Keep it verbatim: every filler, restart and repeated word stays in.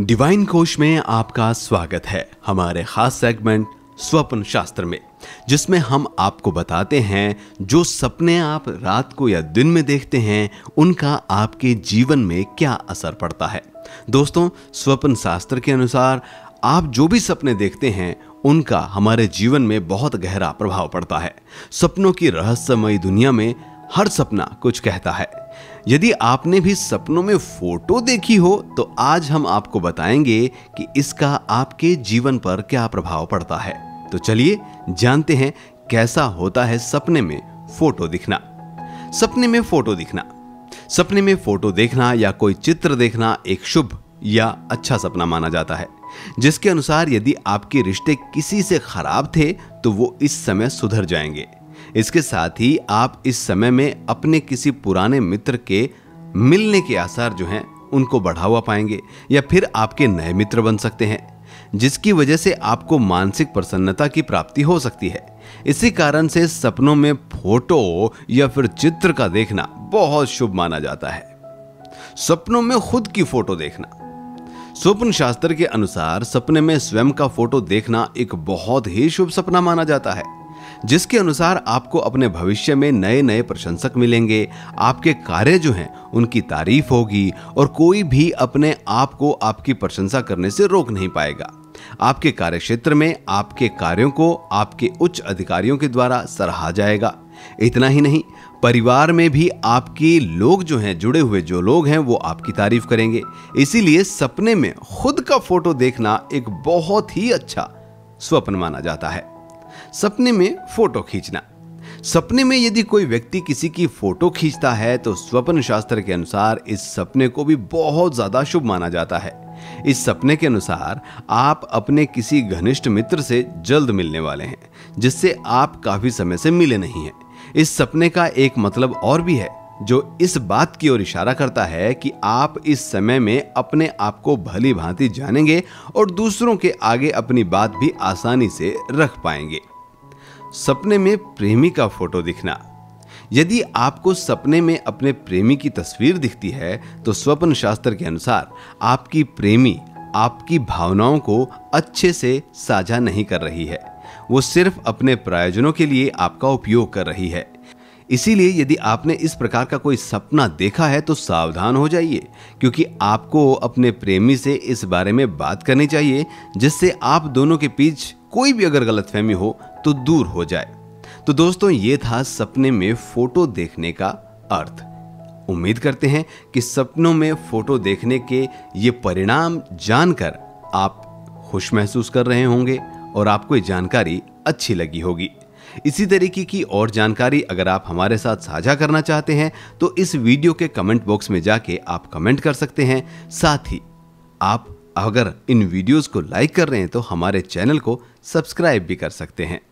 Divine कोश में आपका स्वागत है हमारे खास सेगमेंट स्वप्न शास्त्र में, जिसमें हम आपको बताते हैं जो सपने आप रात को या दिन में देखते हैं उनका आपके जीवन में क्या असर पड़ता है। दोस्तों, स्वप्न शास्त्र के अनुसार आप जो भी सपने देखते हैं उनका हमारे जीवन में बहुत गहरा प्रभाव पड़ता है। सपनों की रहस्यमयी दुनिया में हर सपना कुछ कहता है। यदि आपने भी सपनों में फोटो देखी हो तो आज हम आपको बताएंगे कि इसका आपके जीवन पर क्या प्रभाव पड़ता है। तो चलिए जानते हैं कैसा होता है सपने में फोटो दिखना। सपने में फोटो दिखना सपने में फोटो देखना या कोई चित्र देखना एक शुभ या अच्छा सपना माना जाता है, जिसके अनुसार यदि आपके रिश्ते किसी से खराब थे तो वो इस समय सुधर जाएंगे। इसके साथ ही आप इस समय में अपने किसी पुराने मित्र के मिलने के आसार जो हैं उनको बढ़ावा पाएंगे या फिर आपके नए मित्र बन सकते हैं, जिसकी वजह से आपको मानसिक प्रसन्नता की प्राप्ति हो सकती है। इसी कारण से सपनों में फोटो या फिर चित्र का देखना बहुत शुभ माना जाता है। सपनों में खुद की फोटो देखना। स्वप्न शास्त्र के अनुसार सपने में स्वयं का फोटो देखना एक बहुत ही शुभ सपना माना जाता है, जिसके अनुसार आपको अपने भविष्य में नए नए प्रशंसक मिलेंगे, आपके कार्य जो हैं उनकी तारीफ होगी और कोई भी अपने आप को आपकी प्रशंसा करने से रोक नहीं पाएगा। आपके कार्यक्षेत्र में आपके कार्यों को आपके उच्च अधिकारियों के द्वारा सराहा जाएगा। इतना ही नहीं, परिवार में भी आपके लोग जो हैं, जुड़े हुए जो लोग हैं वो आपकी तारीफ करेंगे। इसीलिए सपने में खुद का फोटो देखना एक बहुत ही अच्छा स्वप्न माना जाता है। सपने में फोटो खींचना। सपने में यदि कोई व्यक्ति किसी की फोटो खींचता है तो स्वप्न शास्त्र के अनुसार इस सपने को भी बहुत ज्यादा शुभ माना जाता है। इस सपने के अनुसार आप अपने किसी घनिष्ठ मित्र से जल्द मिलने वाले हैं, जिससे आप काफी समय से मिले नहीं हैं। इस सपने का एक मतलब और भी है जो इस बात की ओर इशारा करता है कि आप इस समय में अपने आप को भली भांति जानेंगे और दूसरों के आगे अपनी बात भी आसानी से रख पाएंगे। सपने में प्रेमी का फोटो दिखना। यदि आपको सपने में अपने प्रेमी की तस्वीर दिखती है तो स्वप्न शास्त्र के अनुसार आपकी प्रेमी आपकी भावनाओं को अच्छे से साझा नहीं कर रही है, वो सिर्फ अपने प्रयोजनों के लिए आपका उपयोग कर रही है। इसीलिए यदि आपने इस प्रकार का कोई सपना देखा है तो सावधान हो जाइए, क्योंकि आपको अपने प्रेमी से इस बारे में बात करनी चाहिए, जिससे आप दोनों के बीच कोई भी अगर गलतफहमी हो तो दूर हो जाए। तो दोस्तों, ये था सपने में फोटो देखने का अर्थ। उम्मीद करते हैं कि सपनों में फोटो देखने के ये परिणाम जानकर आप खुश महसूस कर रहे होंगे और आपको ये जानकारी अच्छी लगी होगी। इसी तरीके की और जानकारी अगर आप हमारे साथ साझा करना चाहते हैं तो इस वीडियो के कमेंट बॉक्स में जाके आप कमेंट कर सकते हैं। साथ ही आप अगर इन वीडियोस को लाइक कर रहे हैं तो हमारे चैनल को सब्सक्राइब भी कर सकते हैं।